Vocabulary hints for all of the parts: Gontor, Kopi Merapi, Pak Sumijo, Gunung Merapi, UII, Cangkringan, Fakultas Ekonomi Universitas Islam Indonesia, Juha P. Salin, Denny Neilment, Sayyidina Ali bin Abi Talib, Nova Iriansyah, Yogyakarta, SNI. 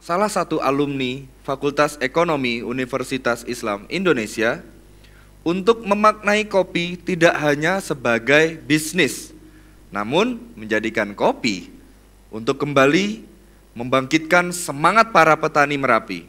salah satu alumni Fakultas Ekonomi Universitas Islam Indonesia untuk memaknai kopi tidak hanya sebagai bisnis, namun menjadikan kopi untuk kembali membangkitkan semangat para petani Merapi.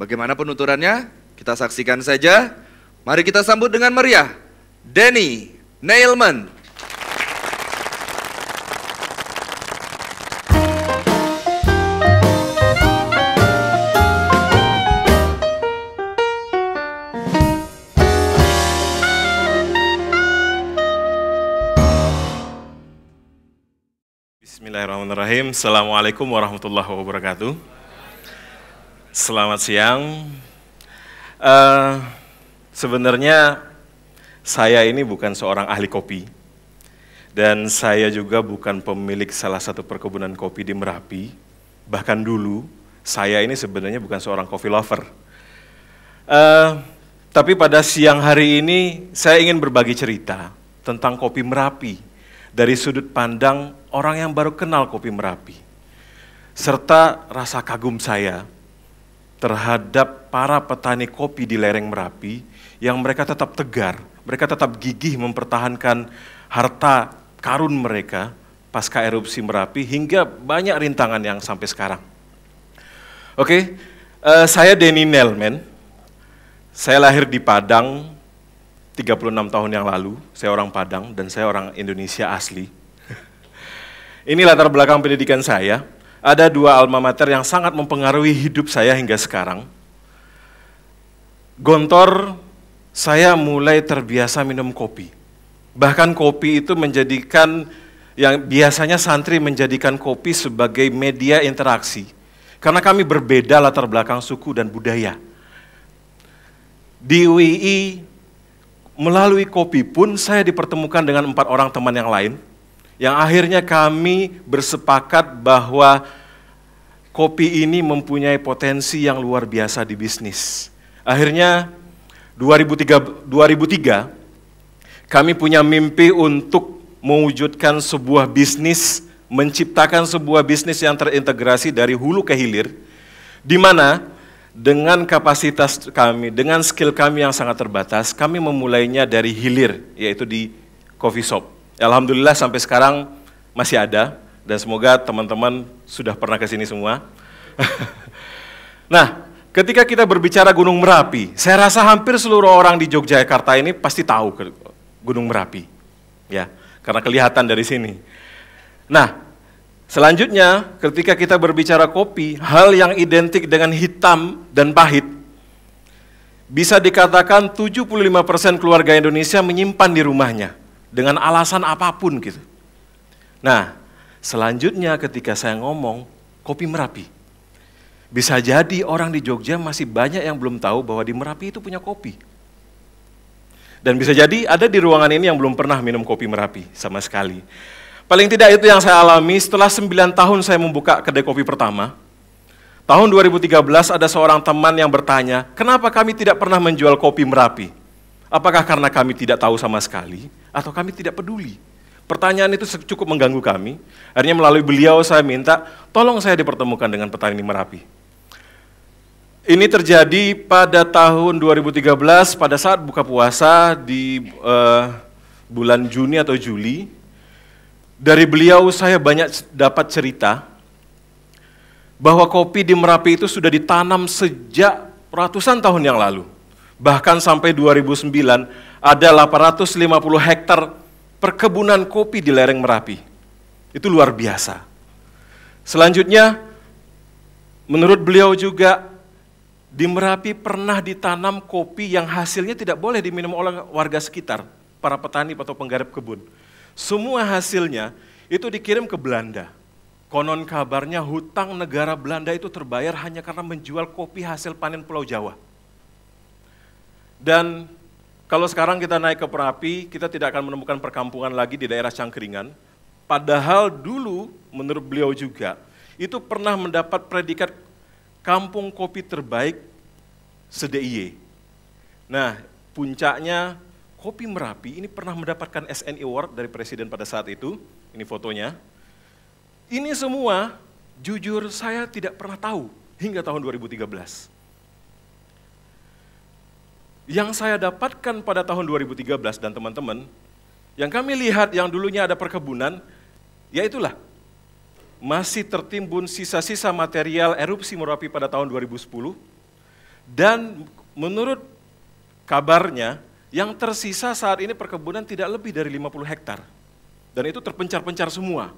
Bagaimana penuturannya? Kita saksikan saja. Mari kita sambut dengan meriah, Denny Neilment. Bismillahirrahmanirrahim. Assalamualaikum warahmatullahi wabarakatuh. Selamat siang. Sebenarnya saya ini bukan seorang ahli kopi, dan saya juga bukan pemilik salah satu perkebunan kopi di Merapi. Bahkan dulu saya ini sebenarnya bukan seorang coffee lover. Tapi pada siang hari ini saya ingin berbagi cerita tentang kopi Merapi dari sudut pandang orang yang baru kenal kopi Merapi, serta rasa kagum saya terhadap para petani kopi di lereng Merapi yang mereka tetap tegar, mereka tetap gigih mempertahankan harta karun mereka pasca erupsi Merapi hingga banyak rintangan yang sampai sekarang. Oke, saya Denny Neilment, saya lahir di Padang 36 tahun yang lalu, saya orang Padang dan saya orang Indonesia asli. Ini latar belakang pendidikan saya, ada dua alma mater yang sangat mempengaruhi hidup saya hingga sekarang. Gontor, saya mulai terbiasa minum kopi. Bahkan kopi itu menjadikan, yang biasanya santri menjadikan kopi sebagai media interaksi. Karena kami berbeda latar belakang suku dan budaya. Di UII, melalui kopi pun saya dipertemukan dengan 4 orang teman yang lain, yang akhirnya kami bersepakat bahwa kopi ini mempunyai potensi yang luar biasa di bisnis. Akhirnya 2003 kami punya mimpi untuk mewujudkan sebuah bisnis, menciptakan sebuah bisnis yang terintegrasi dari hulu ke hilir, di mana dengan kapasitas kami, dengan skill kami yang sangat terbatas, kami memulainya dari hilir, yaitu di coffee shop. Alhamdulillah sampai sekarang masih ada, dan semoga teman-teman sudah pernah kesini semua. Nah, ketika kita berbicara Gunung Merapi, saya rasa hampir seluruh orang di Yogyakarta ini pasti tahu Gunung Merapi, ya, karena kelihatan dari sini. Nah, selanjutnya, ketika kita berbicara kopi, hal yang identik dengan hitam dan pahit, bisa dikatakan 75% keluarga Indonesia menyimpan di rumahnya, dengan alasan apapun gitu. Nah, selanjutnya ketika saya ngomong, kopi Merapi. Bisa jadi orang di Jogja masih banyak yang belum tahu bahwa di Merapi itu punya kopi. Dan bisa jadi ada di ruangan ini yang belum pernah minum kopi Merapi sama sekali. Paling tidak itu yang saya alami setelah 9 tahun saya membuka kedai kopi pertama. Tahun 2013 ada seorang teman yang bertanya, kenapa kami tidak pernah menjual kopi Merapi? Apakah karena kami tidak tahu sama sekali? Atau kami tidak peduli? Pertanyaan itu cukup mengganggu kami. Akhirnya melalui beliau saya minta, tolong saya dipertemukan dengan petani Merapi. Ini terjadi pada tahun 2013 pada saat buka puasa di bulan Juni atau Juli. Dari beliau saya banyak dapat cerita bahwa kopi di Merapi itu sudah ditanam sejak ratusan tahun yang lalu. Bahkan sampai 2009 ada 850 hektar perkebunan kopi di lereng Merapi. Itu luar biasa. Selanjutnya, menurut beliau juga di Merapi pernah ditanam kopi yang hasilnya tidak boleh diminum oleh warga sekitar, para petani atau penggarap kebun. Semua hasilnya itu dikirim ke Belanda. Konon kabarnya hutang negara Belanda itu terbayar hanya karena menjual kopi hasil panen Pulau Jawa. Dan kalau sekarang kita naik ke Merapi, kita tidak akan menemukan perkampungan lagi di daerah Cangkringan. Padahal dulu menurut beliau juga, itu pernah mendapat predikat kampung kopi terbaik se-DIY. Nah, puncaknya kopi Merapi ini pernah mendapatkan SNI Award dari Presiden pada saat itu, ini fotonya. Ini semua Jujur saya tidak pernah tahu hingga tahun 2013. Yang saya dapatkan pada tahun 2013 dan teman-teman, yang kami lihat yang dulunya ada perkebunan, yaitulah masih tertimbun sisa-sisa material erupsi Merapi pada tahun 2010, dan menurut kabarnya yang tersisa saat ini perkebunan tidak lebih dari 50 hektar, dan itu terpencar-pencar semua.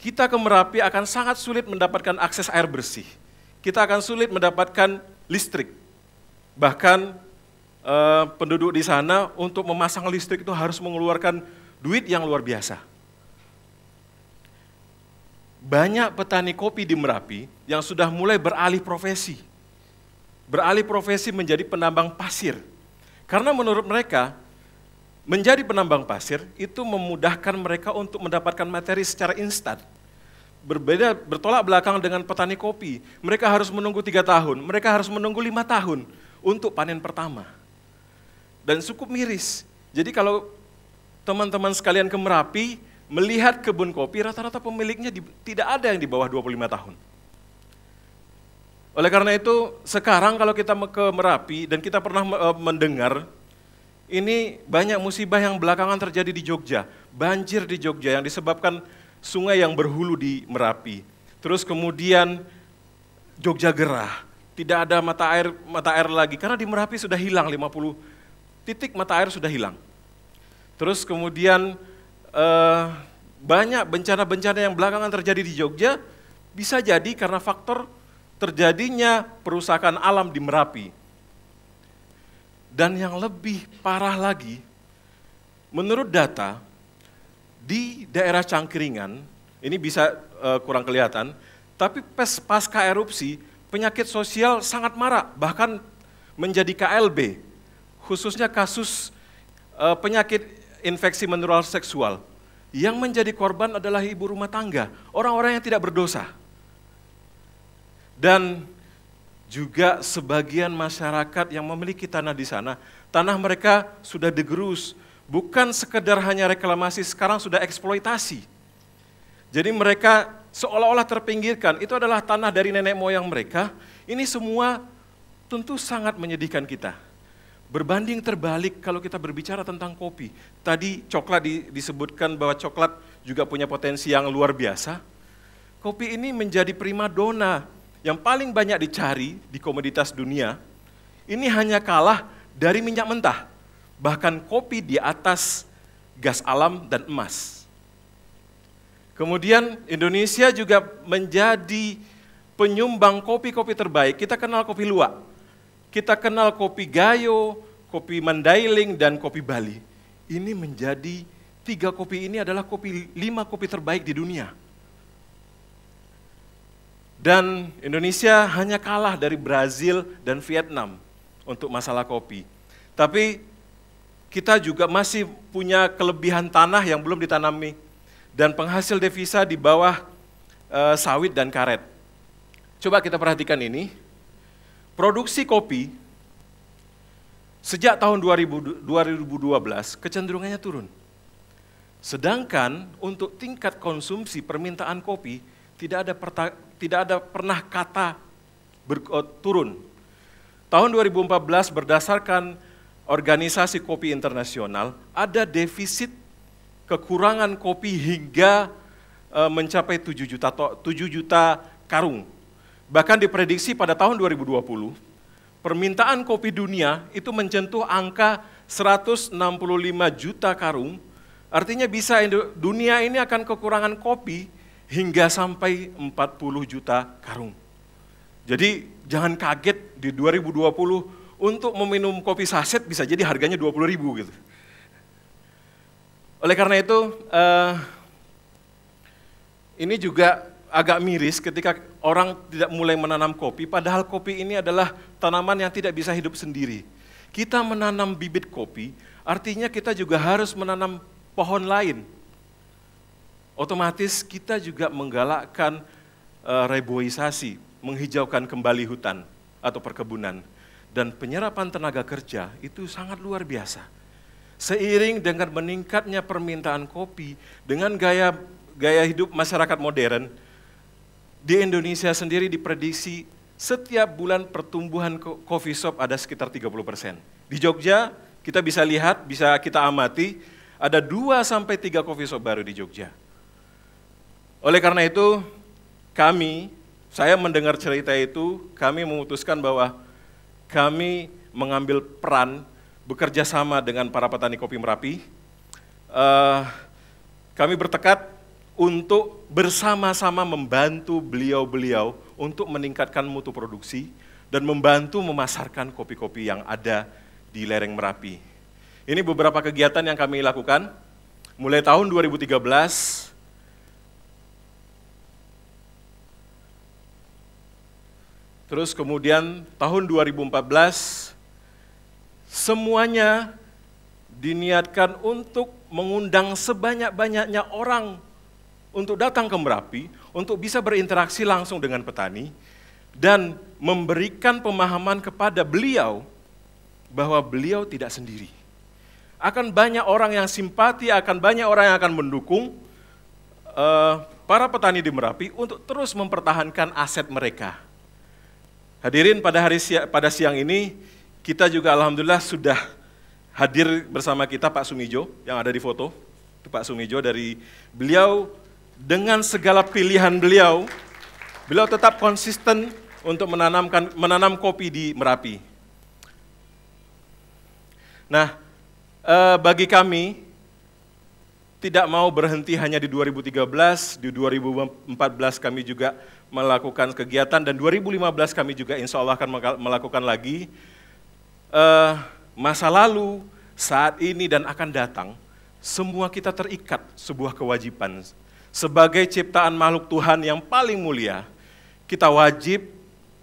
Kita ke Merapi akan sangat sulit mendapatkan akses air bersih, kita akan sulit mendapatkan listrik, bahkan penduduk di sana untuk memasang listrik itu harus mengeluarkan duit yang luar biasa. Banyak petani kopi di Merapi yang sudah mulai beralih profesi menjadi penambang pasir. Karena menurut mereka, menjadi penambang pasir itu memudahkan mereka untuk mendapatkan materi secara instan. Berbeda, bertolak belakang dengan petani kopi, mereka harus menunggu 3 tahun, mereka harus menunggu 5 tahun untuk panen pertama. Dan cukup miris, jadi kalau teman-teman sekalian ke Merapi, melihat kebun kopi, rata-rata pemiliknya tidak ada yang di bawah 25 tahun. Oleh karena itu, sekarang kalau kita ke Merapi, dan kita pernah mendengar, ini banyak musibah yang belakangan terjadi di Jogja, banjir di Jogja yang disebabkan sungai yang berhulu di Merapi. Terus kemudian Jogja gerah, tidak ada mata air lagi, karena di Merapi sudah hilang, 50 titik mata air sudah hilang. Terus kemudian banyak bencana-bencana yang belakangan terjadi di Jogja bisa jadi karena faktor terjadinya perusakan alam di Merapi. Dan yang lebih parah lagi, menurut data di daerah Cangkringan, ini bisa kurang kelihatan, tapi pasca erupsi penyakit sosial sangat marak, bahkan menjadi KLB, khususnya kasus penyakit infeksi menular seksual. Yang menjadi korban adalah ibu rumah tangga, orang-orang yang tidak berdosa. Dan juga sebagian masyarakat yang memiliki tanah di sana, tanah mereka sudah digerus, bukan sekedar hanya reklamasi, sekarang sudah eksploitasi. Jadi mereka seolah-olah terpinggirkan, itu adalah tanah dari nenek moyang mereka, ini semua tentu sangat menyedihkan kita. Berbanding terbalik kalau kita berbicara tentang kopi. Tadi coklat disebutkan bahwa coklat juga punya potensi yang luar biasa. Kopi ini menjadi primadona yang paling banyak dicari di komoditas dunia. Ini hanya kalah dari minyak mentah. Bahkan kopi di atas gas alam dan emas. Kemudian Indonesia juga menjadi penyumbang kopi-kopi terbaik. Kita kenal kopi luwak. Kita kenal kopi Gayo, kopi Mandailing, dan kopi Bali. Ini menjadi 3 kopi ini adalah 5 kopi terbaik di dunia. Dan Indonesia hanya kalah dari Brazil dan Vietnam untuk masalah kopi. Tapi kita juga masih punya kelebihan tanah yang belum ditanami. Dan penghasil devisa di bawah sawit dan karet. Coba kita perhatikan ini. Produksi kopi sejak tahun 2012 kecenderungannya turun. Sedangkan untuk tingkat konsumsi permintaan kopi tidak pernah kata turun. Tahun 2014 berdasarkan organisasi kopi internasional ada defisit kekurangan kopi hingga mencapai 7 juta karung. Bahkan diprediksi pada tahun 2020, permintaan kopi dunia itu menyentuh angka 165 juta karung, artinya bisa dunia ini akan kekurangan kopi hingga sampai 40 juta karung. Jadi jangan kaget di 2020 untuk meminum kopi saset bisa jadi harganya 20.000 gitu. Oleh karena itu, ini juga agak miris ketika orang tidak mulai menanam kopi, padahal kopi ini adalah tanaman yang tidak bisa hidup sendiri. Kita menanam bibit kopi, artinya kita juga harus menanam pohon lain. Otomatis kita juga menggalakkan reboisasi, menghijaukan kembali hutan atau perkebunan. Dan penyerapan tenaga kerja itu sangat luar biasa. Seiring dengan meningkatnya permintaan kopi, dengan gaya hidup masyarakat modern, Di Indonesia sendiri diprediksi setiap bulan pertumbuhan coffee shop ada sekitar 30%. Di Jogja kita bisa lihat, bisa kita amati, ada 2-3 coffee shop baru di Jogja. Oleh karena itu, saya mendengar cerita itu, kami memutuskan bahwa kami mengambil peran bekerja sama dengan para petani kopi Merapi. Kami bertekad untuk bersama-sama membantu beliau-beliau untuk meningkatkan mutu produksi dan membantu memasarkan kopi-kopi yang ada di lereng Merapi. Ini beberapa kegiatan yang kami lakukan, mulai tahun 2013, terus kemudian tahun 2014, semuanya diniatkan untuk mengundang sebanyak-banyaknya orang untuk datang ke Merapi, untuk bisa berinteraksi langsung dengan petani, dan memberikan pemahaman kepada beliau bahwa beliau tidak sendiri. Akan banyak orang yang simpati, akan banyak orang yang akan mendukung para petani di Merapi untuk terus mempertahankan aset mereka. Hadirin, pada siang ini kita juga alhamdulillah sudah hadir bersama kita Pak Sumijo yang ada di foto. Itu Pak Sumijo, dari beliau dengan segala pilihan beliau, beliau tetap konsisten untuk menanam kopi di Merapi. Nah, bagi kami tidak mau berhenti hanya di 2013, di 2014 kami juga melakukan kegiatan, dan 2015 kami juga insya Allah akan melakukan lagi. Masa lalu, saat ini, dan akan datang, semua kita terikat sebuah kewajiban. Sebagai ciptaan makhluk Tuhan yang paling mulia, kita wajib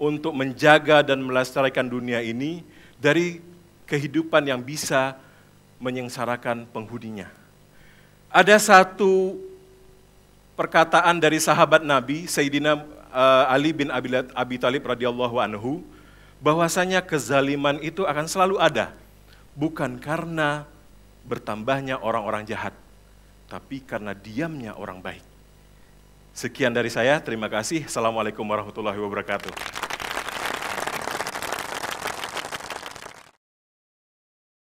untuk menjaga dan melestarikan dunia ini dari kehidupan yang bisa menyengsarakan penghuninya. Ada satu perkataan dari sahabat Nabi Sayyidina Ali bin Abi Talib radhiyallahu anhu, bahwasanya kezaliman itu akan selalu ada, bukan karena bertambahnya orang-orang jahat, tapi karena diamnya orang baik. Sekian dari saya, terima kasih. Assalamualaikum warahmatullahi wabarakatuh.